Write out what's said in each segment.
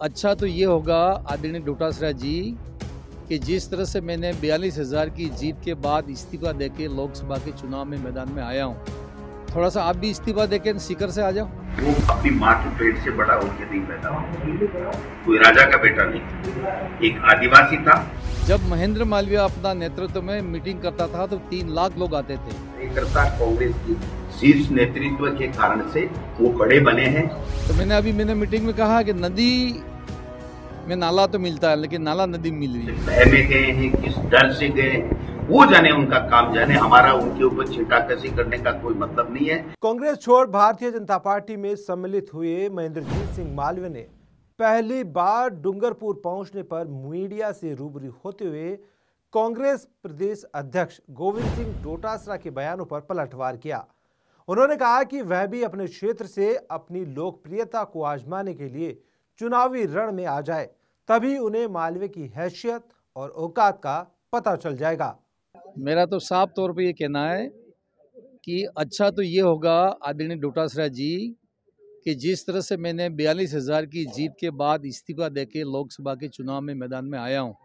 अच्छा तो ये होगा आदरणीय डोटासरा जी कि जिस तरह से मैंने 42,000 की जीत के बाद इस्तीफा देके लोकसभा के चुनाव में मैदान में आया हूँ, थोड़ा सा आप भी इस्तीफा देके सीकर से आ जाओ। वो अपनी माँ के पेट से बड़ा होकर नहीं पैदा हुआ, कोई राजा का बेटा नहीं, एक आदिवासी था। जब महेंद्र मालवीय अपना नेतृत्व में मीटिंग करता था तो 3 लाख लोग आते थे। कार्यकर्ता कांग्रेस की शीर्ष नेतृत्व के कारण से वो बड़े बने हैं। तो मैंने मीटिंग में कहा कि नदी में नाला तो मिलता है लेकिन नाला नदी मिल रही है। बहमे गए हैं, किस डर से गए वो जाने, उनका काम जाने, हमारा उनके ऊपर छींटाकशी करने का कोई मतलब नहीं है। कांग्रेस छोड़ भारतीय जनता पार्टी में सम्मिलित हुए महेंद्रजीत सिंह मालवीय ने पहली बार डूंगरपुर पहुंचने पर मीडिया से रूबरू होते हुए कांग्रेस प्रदेश अध्यक्ष गोविंद सिंह डोटासरा के बयानों पर पलटवार किया। उन्होंने कहा कि वह भी अपने क्षेत्र से अपनी लोकप्रियता को आजमाने के लिए चुनावी रण में आ जाए, तभी उन्हें मालवे की हैसियत और औकात का पता चल जाएगा। मेरा तो साफ तौर पे ये कहना है कि अच्छा तो ये होगा आदरणीय डोटासरा जी कि जिस तरह से मैंने 42,000 की जीत के बाद इस्तीफा देके लोकसभा के चुनाव में मैदान में आया हूँ,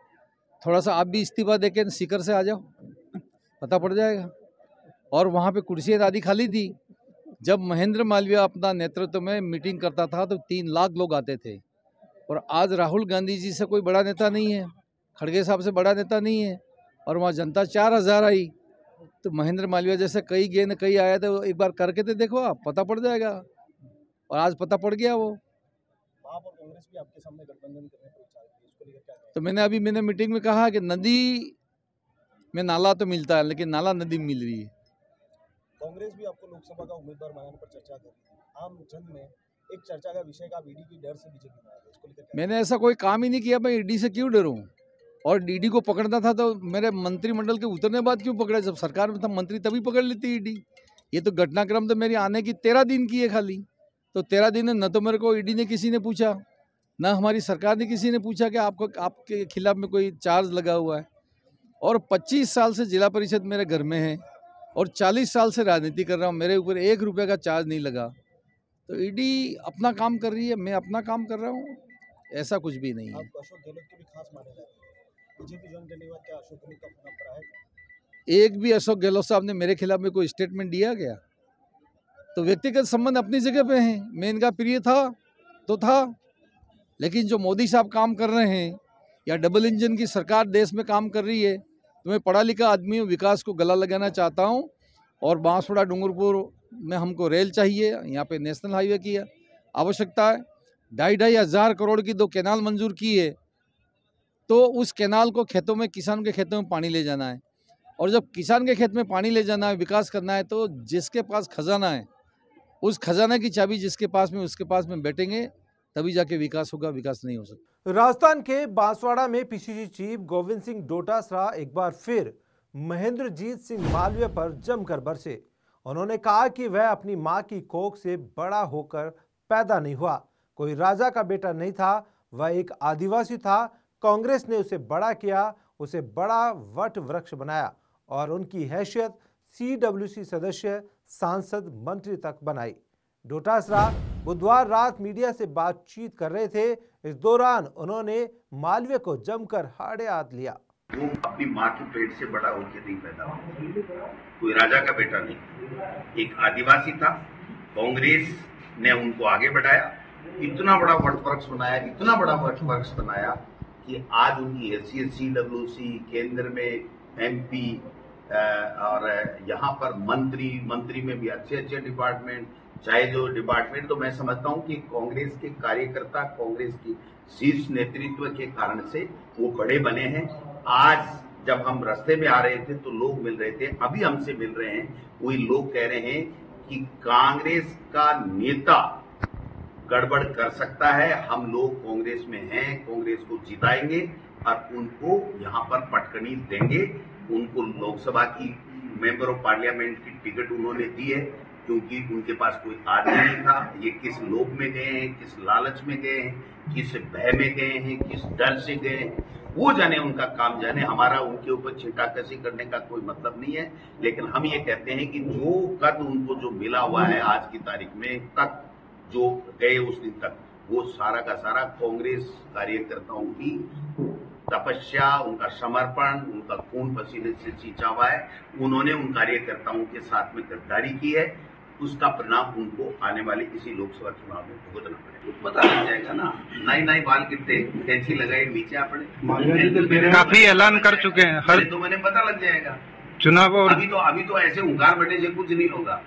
थोड़ा सा आप भी इस्तीफा देके सीकर से आ जाओ, पता पड़ जाएगा। और वहाँ पे कुर्सियाँ आधी खाली थी। जब महेंद्र मालवीय अपना नेतृत्व में मीटिंग करता था तो 3 लाख लोग आते थे। और आज राहुल गांधी जी से कोई बड़ा नेता नहीं है, खड़गे साहब से बड़ा नेता नहीं है, और वहाँ जनता 4,000 आई। तो महेंद्र मालवीय जैसे कई गए न कई आया था, एक बार करके तो देखो आप, पता पड़ जाएगा। और आज पता पड़ गया वो। तो मैंने मीटिंग में कहा कि नदी में नाला तो मिलता है लेकिन नाला नदी मिल रही है। कांग्रेस भी आपको लोकसभा का उम्मीदवार बनाने पर चर्चा कर रही है। आम जन में एक चर्चा का विषय का ईडी की डर से बीजेपी। मैंने ऐसा कोई काम ही नहीं किया, मैं ईडी से क्यों डरूं? और ईडी को पकड़ना था तो मेरे मंत्रिमंडल के उतरने बाद क्यों पकड़ा? जब सरकार में था मंत्री तभी पकड़ लेती ईडी। ये तो घटनाक्रम तो मेरी आने की 13 दिन की है खाली। तो 13 दिन न तो मेरे को ईडी ने किसी ने पूछा, ना हमारी सरकार ने किसी ने पूछा कि आपको आपके खिलाफ में कोई चार्ज लगा हुआ है। और 25 साल से जिला परिषद मेरे घर में है और 40 साल से राजनीति कर रहा हूँ, मेरे ऊपर 1 रुपये का चार्ज नहीं लगा। तो ईडी अपना काम कर रही है, मैं अपना काम कर रहा हूँ, ऐसा कुछ भी नहीं है। अशोक गहलोत के भी खास माने जाते हैं, क्या अशोक गहलोत का परंपरा है? एक भी अशोक गहलोत साहब ने मेरे खिलाफ में कोई स्टेटमेंट दिया गया? तो व्यक्तिगत संबंध अपनी जगह पे हैं, मैं इनका प्रिय था तो था। लेकिन जो मोदी साहब काम कर रहे हैं या डबल इंजन की सरकार देश में काम कर रही है, तो मैं पढ़ा लिखा आदमी हूँ, विकास को गला लगाना चाहता हूँ। और बांसवाड़ा डूंगरपुर में हमको रेल चाहिए, यहाँ पे नेशनल हाईवे की आवश्यकता है। 2,500 करोड़ की 2 कैनाल मंजूर की है, तो उस कैनाल को खेतों में, किसान के खेतों में पानी ले जाना है। और जब किसान के खेत में पानी ले जाना है, विकास करना है, तो जिसके पास खजाना है, उस खजाना की चाबी जिसके पास में, उसके पास में बैठेंगे, तभी जाके विकास होगा, विकास नहीं हो सकता। राजस्थान के बांसवाड़ा में पीसीसी चीफ गोविंद सिंह डोटासरा एक बार फिर महेंद्रजीत सिंह मालवीय पर जमकर बरसे। उन्होंने कहा कि वह अपनी मां की कोख से बड़ा होकर पैदा नहीं हुआ, कोई राजा का बेटा नहीं था, वह एक आदिवासी था। कांग्रेस ने उसे बड़ा किया, उसे बड़ा वट वृक्ष बनाया और उनकी हैसियत CWC सदस्य, सांसद, मंत्री तक बनाई। डोटासरा बुधवार रात मीडिया से बातचीत कर रहे थे। इस दौरान उन्होंने मालवीय को जमकर हाड़े हाथ लिया। वो अपनी माँ के पेट से बड़ा होकर नहीं पैदा हुआ, कोई राजा का बेटा नहीं, एक आदिवासी था। कांग्रेस ने उनको आगे बढ़ाया, इतना बड़ा वटवृक्ष बनाया, इतना बड़ा वटवृक्ष बनाया कि आज उनकी हैसियत CWC, केंद्र में MP और यहाँ पर मंत्री में भी अच्छे डिपार्टमेंट, चाहे जो डिपार्टमेंट। तो मैं समझता हूँ कि कांग्रेस के कार्यकर्ता कांग्रेस की शीर्ष नेतृत्व के कारण से वो बड़े बने हैं। आज जब हम रास्ते में आ रहे थे तो लोग मिल रहे थे, अभी हमसे मिल रहे हैं, वही लोग कह रहे हैं कि कांग्रेस का नेता गड़बड़ कर सकता है, हम लोग कांग्रेस में हैं, कांग्रेस को जिताएंगे और उनको यहाँ पर पटकनी देंगे। उनको लोकसभा की मेंबर ऑफ पार्लियामेंट की टिकट उन्होंने दी है, क्योंकि उनके पास कोई आदमी नहीं था। ये किस लोभ में गए हैं, किस लालच में गए हैं, किस भय में गए हैं, किस डर से गए हैं, वो जाने, उनका काम जाने, हमारा उनके ऊपर छींटाकशी करने का कोई मतलब नहीं है। लेकिन हम ये कहते हैं कि जो कद उनको जो मिला हुआ है आज की तारीख में तक, जो गए उस दिन तक, वो सारा का सारा कांग्रेस कार्यकर्ताओं की तपस्या, उनका समर्पण, उनका खून पसीने से सींचा हुआ है। उन्होंने उन कार्यकर्ताओं के साथ में गद्दारी की है, उसका परिणाम उनको आने वाले इसी लोकसभा चुनाव में भुगतना पड़ेगा। पता लग जाएगा ना, नई बाल कितने कैसी लगाई नीचे आपने काफी ऐलान कर चुके हैं हर, तो मैंने पता लग जाएगा चुनाव। अभी तो ऐसे उंगार बटे से कुछ नहीं होगा।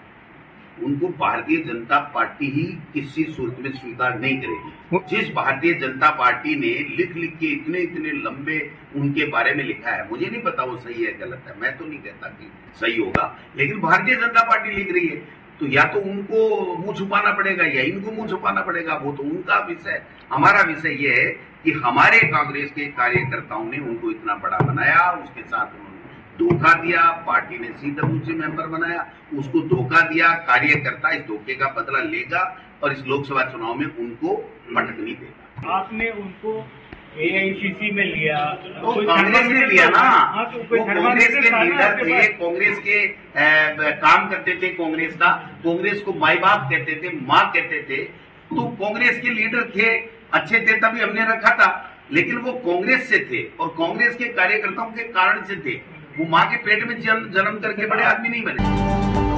उनको भारतीय जनता पार्टी ही किसी सूरत में स्वीकार नहीं करेगी। जिस भारतीय जनता पार्टी ने लिख के इतने लंबे उनके बारे में लिखा है, मुझे नहीं पता वो सही है गलत है, मैं तो नहीं कहता कि सही होगा, लेकिन भारतीय जनता पार्टी लिख रही है तो या तो उनको मुंह छुपाना पड़ेगा या इनको मुंह छुपाना पड़ेगा, वो तो उनका विषय। हमारा विषय ये है कि हमारे कांग्रेस के कार्यकर्ताओं ने उनको इतना बड़ा बनाया, उसके साथ उन्होंने धोखा दिया, पार्टी ने सीधे मेंबर बनाया, उसको धोखा दिया। कार्यकर्ता इस धोखे का बदला लेगा और इस लोकसभा चुनाव में उनको पटकनी देगा। आपने उनको एआईसीसी में लिया तो कांग्रेस ने लिया ना, वो कांग्रेस के लीडर थे, कांग्रेस के काम करते थे, कांग्रेस का, कांग्रेस को माई बाप कहते थे, माँ कहते थे, तो कांग्रेस के लीडर थे, अच्छे थे, तभी हमने रखा था। लेकिन वो कांग्रेस से थे और कांग्रेस के कार्यकर्ताओं के कारण से थे, वो माँ के पेट में जन्म करके बड़े आदमी नहीं बने।